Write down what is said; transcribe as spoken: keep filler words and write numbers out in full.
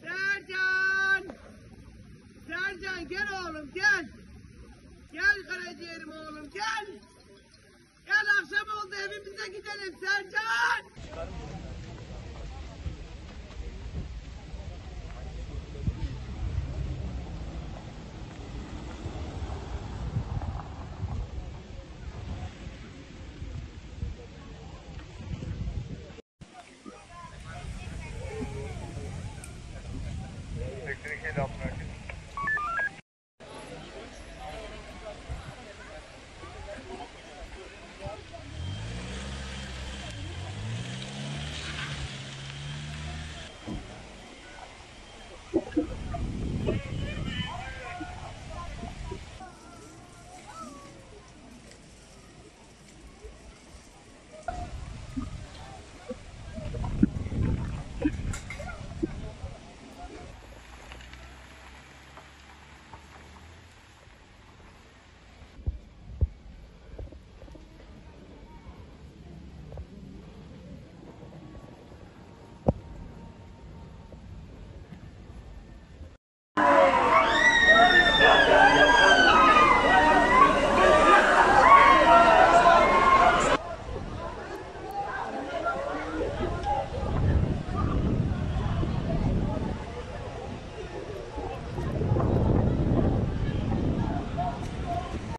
Sercan! Sercan gel oğlum gel. Gel karaciğerim oğlum gel. Gel akşam oldu evimize gidelim Sercan.